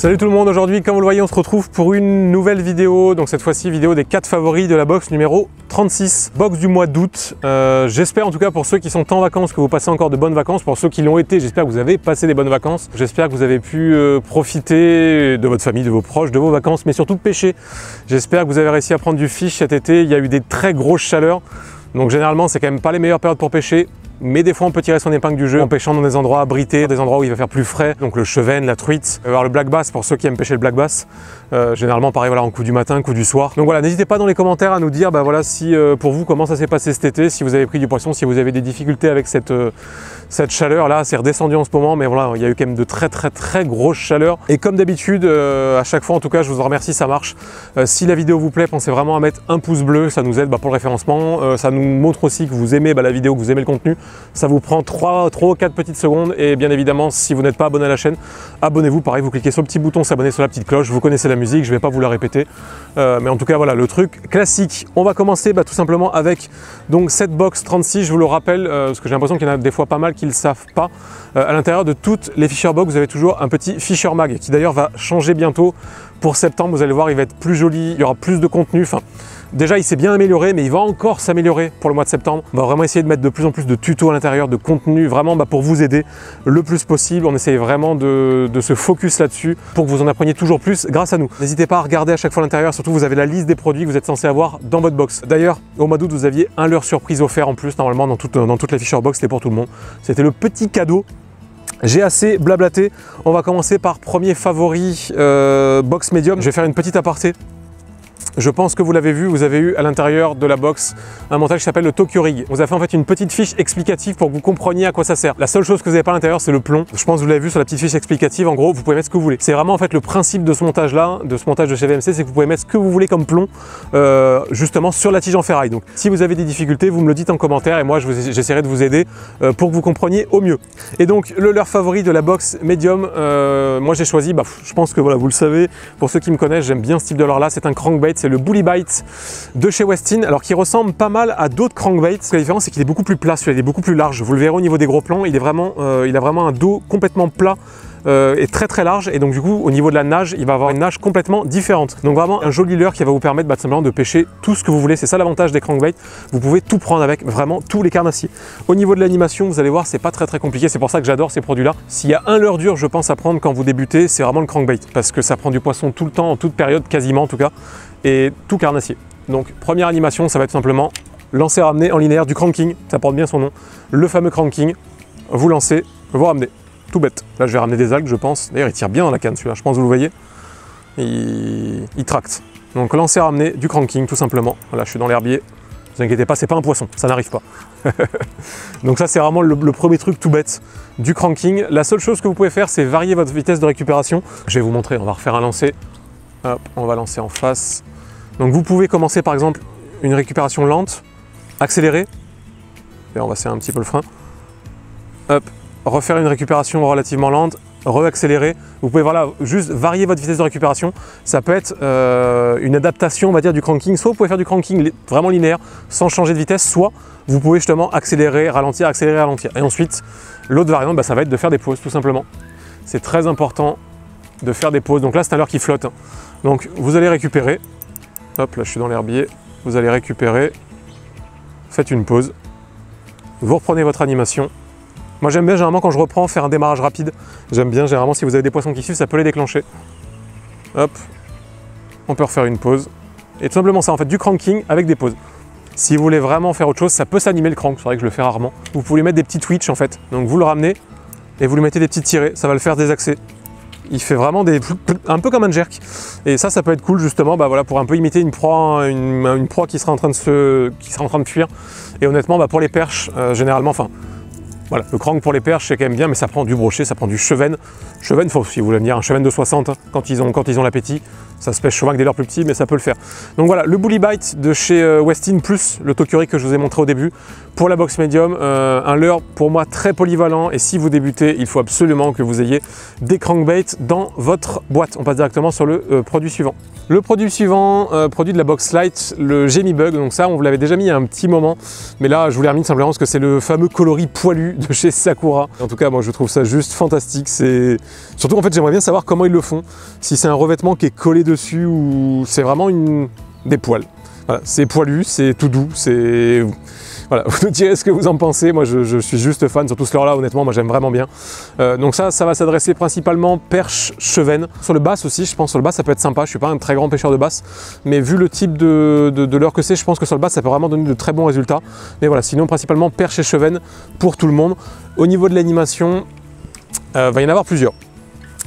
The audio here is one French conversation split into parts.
Salut tout le monde, aujourd'hui comme vous le voyez on se retrouve pour une nouvelle vidéo, donc cette fois-ci vidéo des 4 favoris de la box numéro 36, box du mois d'août. J'espère en tout cas pour ceux qui sont en vacances que vous passez encore de bonnes vacances, pour ceux qui l'ont été j'espère que vous avez passé des bonnes vacances, j'espère que vous avez pu profiter de votre famille, de vos proches, de vos vacances, mais surtout de pêcher. J'espère que vous avez réussi à prendre du fish cet été, il y a eu des très grosses chaleurs, donc généralement c'est quand même pas les meilleures périodes pour pêcher. Mais des fois on peut tirer son épingle du jeu en pêchant dans des endroits abrités, des endroits où il va faire plus frais, donc le chevenne, la truite, alors le black bass pour ceux qui aiment pêcher le black bass, généralement pareil voilà en coup du matin, coup du soir. Donc voilà, n'hésitez pas dans les commentaires à nous dire bah voilà si pour vous comment ça s'est passé cet été, si vous avez pris du poisson, si vous avez des difficultés avec cette chaleur là, c'est redescendu en ce moment mais voilà il y a eu quand même de très grosses chaleurs. Et comme d'habitude à chaque fois en tout cas je vous en remercie, ça marche. Si la vidéo vous plaît pensez vraiment à mettre un pouce bleu, ça nous aide pour le référencement, ça nous montre aussi que vous aimez la vidéo, que vous aimez le contenu. Ça vous prend 3 ou 4 petites secondes et bien évidemment si vous n'êtes pas abonné à la chaîne, abonnez-vous, pareil vous cliquez sur le petit bouton s'abonner, sur la petite cloche, vous connaissez la musique, je ne vais pas vous la répéter mais en tout cas voilà le truc classique. On va commencer tout simplement avec donc cette box 36, je vous le rappelle parce que j'ai l'impression qu'il y en a des fois pas mal qui ne le savent pas, à l'intérieur de toutes les Fisherbox vous avez toujours un petit Fisher mag qui d'ailleurs va changer bientôt pour septembre, vous allez voir il va être plus joli, il y aura plus de contenu, enfin déjà il s'est bien amélioré mais il va encore s'améliorer pour le mois de septembre. On va vraiment essayer de mettre de plus en plus de tutos à l'intérieur, de contenu vraiment pour vous aider le plus possible. On essaye vraiment de se focus là-dessus pour que vous en appreniez toujours plus grâce à nous. N'hésitez pas à regarder à chaque fois l'intérieur, surtout vous avez la liste des produits que vous êtes censé avoir dans votre box. D'ailleurs au mois d'août vous aviez un leurre surprise offert en plus normalement dans toutes les Fisherbox, c'était pour tout le monde. C'était le petit cadeau. J'ai assez blablaté, on va commencer par premier favori box médium. Je vais faire une petite aparté. Je pense que vous l'avez vu, vous avez eu à l'intérieur de la box un montage qui s'appelle le Tokyo Rig. On vous a fait en fait une petite fiche explicative pour que vous compreniez à quoi ça sert. La seule chose que vous n'avez pas à l'intérieur c'est le plomb. Je pense que vous l'avez vu sur la petite fiche explicative, en gros vous pouvez mettre ce que vous voulez. C'est vraiment en fait le principe de ce montage là, de ce montage de chez VMC, c'est que vous pouvez mettre ce que vous voulez comme plomb justement sur la tige en ferraille. Donc si vous avez des difficultés vous me le dites en commentaire et moi j'essaierai de vous aider pour que vous compreniez au mieux. Et donc le leurre favori de la box médium, moi j'ai choisi, je pense que voilà vous le savez, pour ceux qui me connaissent j'aime bien ce type de leurre là, c'est un crankbait. C'est le Bully Bite de chez Westin, alors qui ressemble pas mal à d'autres crankbaits. La différence c'est qu'il est beaucoup plus plat, celui-là il est beaucoup plus large. Vous le verrez au niveau des gros plans, il a vraiment un dos complètement plat et très large. Et donc du coup au niveau de la nage, il va avoir une nage complètement différente. Donc vraiment un joli leurre qui va vous permettre simplement de pêcher tout ce que vous voulez. C'est ça l'avantage des crankbaits. Vous pouvez tout prendre avec vraiment tous les carnassiers. Au niveau de l'animation, vous allez voir c'est pas très compliqué. C'est pour ça que j'adore ces produits-là. S'il y a un leurre dur, je pense à prendre quand vous débutez, c'est vraiment le crankbait parce que ça prend du poisson tout le temps, en toute période quasiment en tout cas. Et tout carnassier. Donc première animation, ça va être tout simplement lancer, ramener en linéaire du cranking, ça porte bien son nom, le fameux cranking, vous lancez, vous ramenez, tout bête. Là je vais ramener des algues je pense, d'ailleurs il tire bien dans la canne celui-là, je pense que vous le voyez, il tracte. Donc lancer, ramener du cranking tout simplement, voilà je suis dans l'herbier. Ne vous inquiétez pas, c'est pas un poisson, ça n'arrive pas. Donc ça c'est vraiment le premier truc tout bête du cranking. La seule chose que vous pouvez faire c'est varier votre vitesse de récupération. Je vais vous montrer, on va refaire un lancer, hop, on va lancer en face. Donc vous pouvez commencer par exemple une récupération lente, accélérer, et on va serrer un petit peu le frein, hop, refaire une récupération relativement lente, re-accélérer. Vous pouvez voilà, juste varier votre vitesse de récupération, ça peut être une adaptation on va dire du cranking, soit vous pouvez faire du cranking vraiment linéaire sans changer de vitesse, soit vous pouvez justement accélérer, ralentir. Et ensuite l'autre variante ça va être de faire des pauses tout simplement, c'est très important de faire des pauses. Donc là c'est un leurre qui flotte, donc vous allez récupérer. Hop, là je suis dans l'herbier, vous allez récupérer, faites une pause, vous reprenez votre animation. Moi j'aime bien généralement quand je reprends faire un démarrage rapide, j'aime bien généralement si vous avez des poissons qui suivent ça peut les déclencher. Hop, on peut refaire une pause, et tout simplement ça en fait du cranking avec des pauses. Si vous voulez vraiment faire autre chose, ça peut s'animer le crank, c'est vrai que je le fais rarement. Vous pouvez lui mettre des petits twitch en fait, donc vous le ramenez et vous lui mettez des petites tirées, ça va le faire désaxer. Il fait vraiment un peu comme un jerk, et ça peut être cool justement voilà, pour un peu imiter une proie qui sera en train de fuir. Et honnêtement pour les perches généralement, voilà, le crank pour les perches c'est quand même bien mais ça prend du brochet, ça prend du chevenne. Chevenne, faut, si vous voulez me dire un chevenne de 60 quand ils ont l'appétit, Ça se pêche chauvac dès leurs plus petits, mais ça peut le faire. Donc voilà, le Bully Bite de chez Westin, plus le Tokyo Rig que je vous ai montré au début, pour la box médium, un leurre pour moi très polyvalent, et si vous débutez, il faut absolument que vous ayez des crankbaits dans votre boîte. On passe directement sur le produit suivant. Le produit suivant, produit de la box light, le Gemibug. Donc ça, on vous l'avait déjà mis il y a un petit moment, mais là, je vous l'ai remis simplement parce que c'est le fameux coloris poilu de chez Sakura. En tout cas, moi, je trouve ça juste fantastique. C'est surtout, en fait, j'aimerais bien savoir comment ils le font, si c'est un revêtement qui est collé dessus ou c'est vraiment des poils. Voilà, c'est poilu, c'est tout doux, c'est... Voilà, vous nous direz ce que vous en pensez. Moi, je suis juste fan, surtout ce leurre-là, honnêtement, moi j'aime vraiment bien. Donc ça va s'adresser principalement perche, chevenne. Sur le bass aussi, je pense, sur le bass, ça peut être sympa. Je suis pas un très grand pêcheur de bass, mais vu le type de leurre que c'est, je pense que sur le bass, ça peut vraiment donner de très bons résultats. Mais voilà, sinon, principalement perche et chevenne pour tout le monde. Au niveau de l'animation, va y en avoir plusieurs.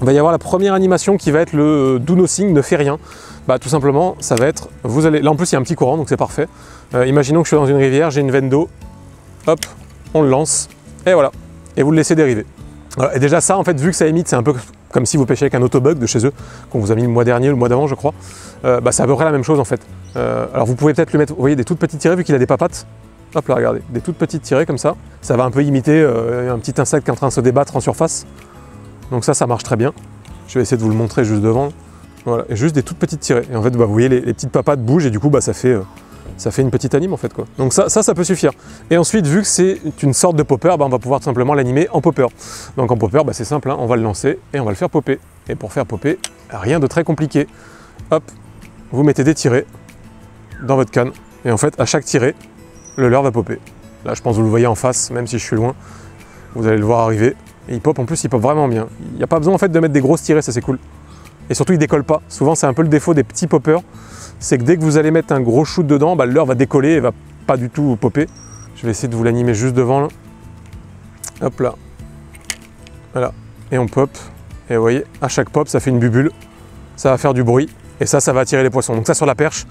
Il va y avoir la première animation qui va être le do nothing, ne fait rien. Bah, tout simplement, ça va être, vous allez, là en plus il y a un petit courant, donc c'est parfait. Imaginons que je suis dans une rivière, j'ai une veine d'eau, hop, on le lance, et voilà, et vous le laissez dériver. Voilà. Et déjà ça, en fait, vu que ça émite, c'est un peu comme si vous pêchiez avec un autobug de chez eux, qu'on vous a mis le mois dernier, le mois d'avant je crois, bah, c'est à peu près la même chose en fait. Alors vous pouvez peut-être le mettre, vous voyez, des toutes petites tirées, vu qu'il a des papates, hop là, regardez, des toutes petites tirées comme ça, ça va un peu imiter un petit insecte qui est en train de se débattre en surface, donc ça marche très bien. Je vais essayer de vous le montrer juste devant. Voilà, et juste des toutes petites tirées. Et en fait, bah, vous voyez, les petites papates bougent et du coup, bah, ça fait une petite anime en fait, quoi. Donc ça peut suffire. Et ensuite, vu que c'est une sorte de popper, bah, on va pouvoir tout simplement l'animer en popper. Donc en popper, bah, c'est simple, hein, on va le lancer et on va le faire popper. Et pour faire popper, rien de très compliqué. Hop, vous mettez des tirées dans votre canne. Et en fait, à chaque tirée, le leurre va popper. Là, je pense que vous le voyez en face, même si je suis loin. Vous allez le voir arriver. Et il pop, en plus, il pop vraiment bien. Il n'y a pas besoin en fait de mettre des grosses tirées, ça c'est cool. Et surtout, il décolle pas. Souvent, c'est un peu le défaut des petits poppers. C'est que dès que vous allez mettre un gros shoot dedans, bah, le leurre va décoller et va pas du tout popper. Je vais essayer de vous l'animer juste devant. Là. Hop là. Voilà. Et on pop. Et vous voyez, à chaque pop, ça fait une bubule. Ça va faire du bruit. Et ça va attirer les poissons. Donc ça, sur la perche,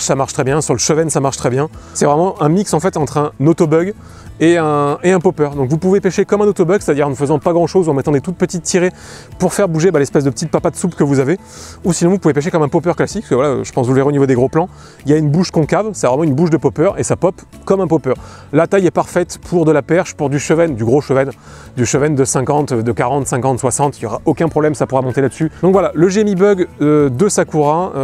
ça marche très bien. Sur le chevenne, ça marche très bien. C'est vraiment un mix en fait entre un autobug et un popper. Donc vous pouvez pêcher comme un autobug, c'est-à-dire en ne faisant pas grand-chose, en mettant des toutes petites tirées pour faire bouger bah, l'espèce de petite papa de soupe que vous avez. Ou sinon, vous pouvez pêcher comme un popper classique. Parce que, voilà, je pense vous le verrez au niveau des gros plans. Il y a une bouche concave, c'est vraiment une bouche de popper et ça pop comme un popper. La taille est parfaite pour de la perche, pour du chevenne, du gros chevenne, du chevenne de 50, de 40, 50, 60. Il n'y aura aucun problème, ça pourra monter là-dessus. Donc voilà, le Gemibug de Sakura.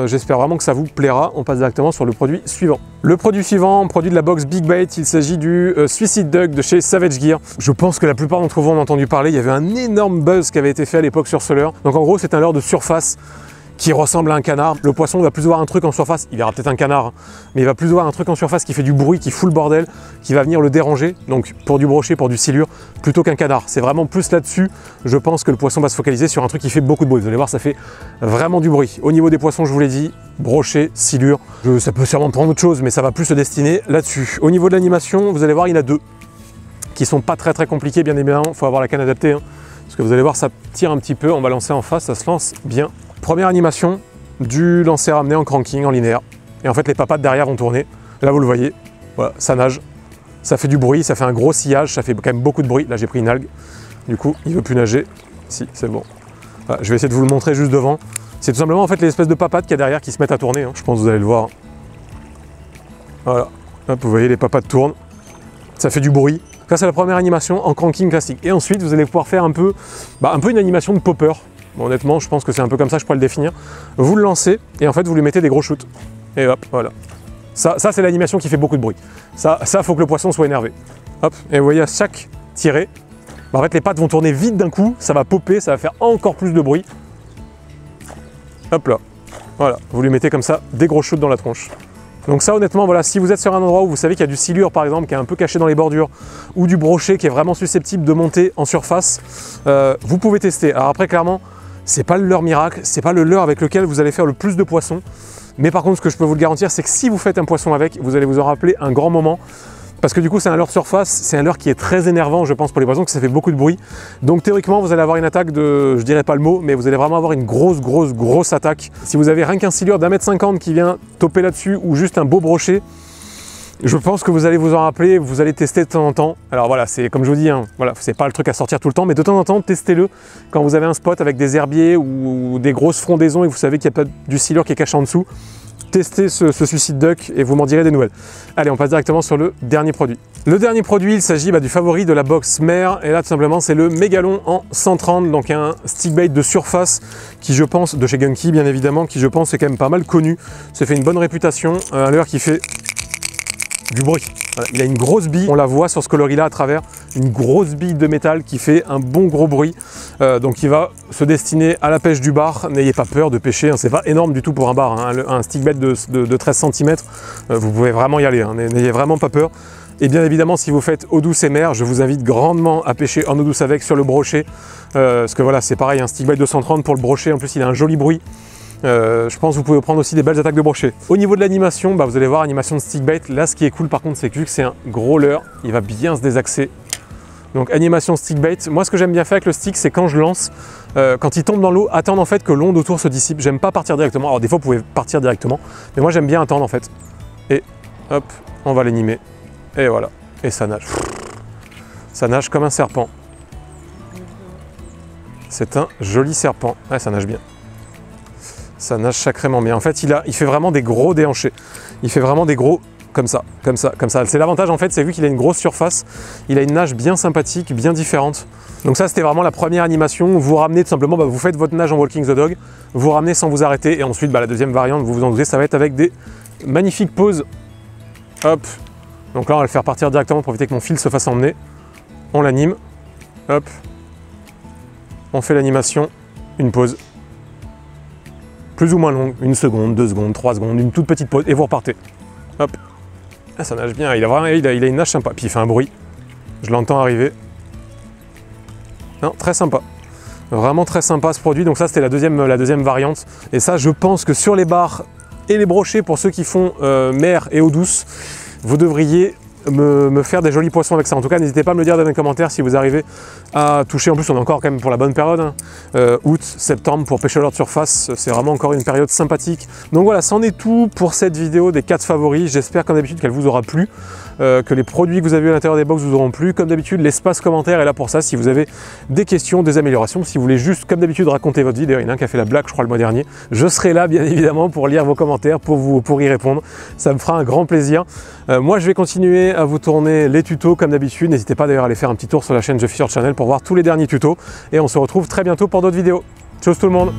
J'espère vraiment que ça vous plaira. On passe directement sur le produit suivant. Le produit suivant, produit de la box Big Bait, il s'agit du Suicide Duck de chez Savage Gear. Je pense que la plupart d'entre vous en ont entendu parler, il y avait un énorme buzz qui avait été fait à l'époque sur ce leurre. Donc en gros, c'est un leurre de surface qui ressemble à un canard. Le poisson va plus voir un truc en surface, il verra peut-être un canard, hein, mais il va plus voir un truc en surface qui fait du bruit, qui fout le bordel, qui va venir le déranger, donc pour du brochet, pour du silure, plutôt qu'un canard. C'est vraiment plus là-dessus, je pense que le poisson va se focaliser sur un truc qui fait beaucoup de bruit. Vous allez voir, ça fait vraiment du bruit. Au niveau des poissons, je vous l'ai dit, brochet, silure, ça peut sûrement prendre autre chose, mais ça va plus se destiner là-dessus. Au niveau de l'animation, vous allez voir, il y en a deux qui sont pas très compliqués, bien évidemment, il faut avoir la canne adaptée, hein, parce que vous allez voir, ça tire un petit peu, on va lancer en face, ça se lance bien. Première animation du lancer ramené en cranking, en linéaire, et en fait les papates derrière vont tourner, là vous le voyez, voilà, ça nage, ça fait du bruit, ça fait un gros sillage, ça fait quand même beaucoup de bruit, là j'ai pris une algue, du coup il ne veut plus nager, si c'est bon, voilà, je vais essayer de vous le montrer juste devant, c'est tout simplement en fait les espèces de papates qu'il y a derrière qui se mettent à tourner, hein. Je pense que vous allez le voir, voilà, hop, vous voyez les papates tournent, ça fait du bruit. Ça c'est la première animation en cranking classique, et ensuite vous allez pouvoir faire un peu une animation de popper. Bon, honnêtement, je pense que c'est un peu comme ça je pourrais le définir. Vous le lancez et en fait vous lui mettez des gros shoots. Et hop, voilà. Ça c'est l'animation qui fait beaucoup de bruit. Ça faut que le poisson soit énervé. Hop, et vous voyez à chaque tirée, bah, en fait les pattes vont tourner vite d'un coup, ça va popper, ça va faire encore plus de bruit. Hop là, voilà, vous lui mettez comme ça des gros shoots dans la tronche. Donc ça honnêtement, voilà, si vous êtes sur un endroit où vous savez qu'il y a du silure par exemple qui est un peu caché dans les bordures ou du brochet qui est vraiment susceptible de monter en surface, vous pouvez tester. Alors après clairement, c'est pas le leurre miracle, c'est pas le leurre avec lequel vous allez faire le plus de poissons. Mais par contre, ce que je peux vous le garantir, c'est que si vous faites un poisson avec, vous allez vous en rappeler un grand moment. Parce que du coup, c'est un leurre surface, c'est un leurre qui est très énervant, je pense, pour les poissons, que ça fait beaucoup de bruit. Donc théoriquement, vous allez avoir une attaque de, je dirais pas le mot, mais vous allez vraiment avoir une grosse attaque. Si vous avez rien qu'un silure d'1,50 m qui vient toper là-dessus, ou juste un beau brochet, Je pense que vous allez vous en rappeler, vous allez tester de temps en temps. Alors voilà, c'est comme je vous dis, hein, voilà, c'est pas le truc à sortir tout le temps, mais de temps en temps, testez-le quand vous avez un spot avec des herbiers ou des grosses frondaisons et vous savez qu'il n'y a pas du silure qui est caché en dessous. Testez ce Suicide Duck et vous m'en direz des nouvelles. Allez, on passe directement sur le dernier produit. Le dernier produit, il s'agit du favori de la box mère, et là tout simplement c'est le Mégalon en 130, donc un stickbait de surface qui, je pense, de chez Gunki bien évidemment, qui je pense est quand même pas mal connu, s'est fait une bonne réputation, un leurre qui fait du bruit. Voilà, il a une grosse bille, on la voit sur ce coloris-là à travers, une grosse bille de métal qui fait un bon gros bruit. Donc il va se destiner à la pêche du bar, n'ayez pas peur de pêcher, hein, c'est pas énorme du tout pour un bar, hein, un stickbait de 13 cm, vous pouvez vraiment y aller, hein, n'ayez vraiment pas peur. Et bien évidemment, si vous faites eau douce et mer, je vous invite grandement à pêcher en eau douce avec sur le brochet, parce que voilà, c'est pareil, un stickbait de 130 pour le brochet, en plus il a un joli bruit. Je pense que vous pouvez prendre aussi des belles attaques de brochet. Au niveau de l'animation, vous allez voir, animation de stickbait. Là, ce qui est cool par contre, c'est que vu que c'est un gros leurre, il va bien se désaxer. Donc animation stickbait. Moi, ce que j'aime bien faire avec le stick, c'est quand je lance, quand il tombe dans l'eau, attendre en fait que l'onde autour se dissipe. J'aime pas partir directement. Alors des fois, vous pouvez partir directement, mais moi j'aime bien attendre en fait. Et hop, on va l'animer. Et voilà. Et ça nage. Ça nage comme un serpent. C'est un joli serpent. Ouais, ça nage bien. Ça nage sacrément bien. En fait, il fait vraiment des gros déhanchés. Il fait vraiment des gros comme ça, comme ça, comme ça. C'est l'avantage en fait, c'est vu qu'il a une grosse surface, il a une nage bien sympathique, bien différente. Donc ça, c'était vraiment la première animation. Vous ramenez tout simplement, vous faites votre nage en walking the dog, vous ramenez sans vous arrêter. Et ensuite, la deuxième variante, vous vous en doutez, ça va être avec des magnifiques pauses. Hop. Donc là, on va le faire partir directement pour éviter que mon fil se fasse emmener. On l'anime. Hop. On fait l'animation. Une pause. Plus ou moins longue, 1 seconde, 2 secondes, 3 secondes, une toute petite pause et vous repartez. Hop, ah, ça nage bien, il a une nage sympa, puis il fait un bruit, je l'entends arriver. Non, très sympa, vraiment très sympa ce produit. Donc ça, c'était la deuxième variante, et ça, je pense que sur les bars et les brochets, pour ceux qui font mer et eau douce, vous devriez me faire des jolis poissons avec ça. En tout cas, n'hésitez pas à me le dire dans les commentaires si vous arrivez à toucher. En plus, on est encore quand même pour la bonne période, hein. Août, septembre, pour pêcher à l'heure de surface, c'est vraiment encore une période sympathique. Donc voilà, c'en est tout pour cette vidéo des 4 favoris. J'espère comme d'habitude qu'elle vous aura plu, que les produits que vous avez vus à l'intérieur des box vous auront plu. Comme d'habitude, l'espace commentaire est là pour ça. Si vous avez des questions, des améliorations, si vous voulez juste comme d'habitude raconter votre vie, d'ailleurs il y en a un qui a fait la blague, je crois, le mois dernier, je serai là bien évidemment pour lire vos commentaires, pour y répondre. Ça me fera un grand plaisir. Moi, je vais continuer à vous tourner les tutos comme d'habitude. N'hésitez pas d'ailleurs à aller faire un petit tour sur la chaîne The Fisher Channel pour voir tous les derniers tutos, et on se retrouve très bientôt pour d'autres vidéos. Tchuss tout le monde.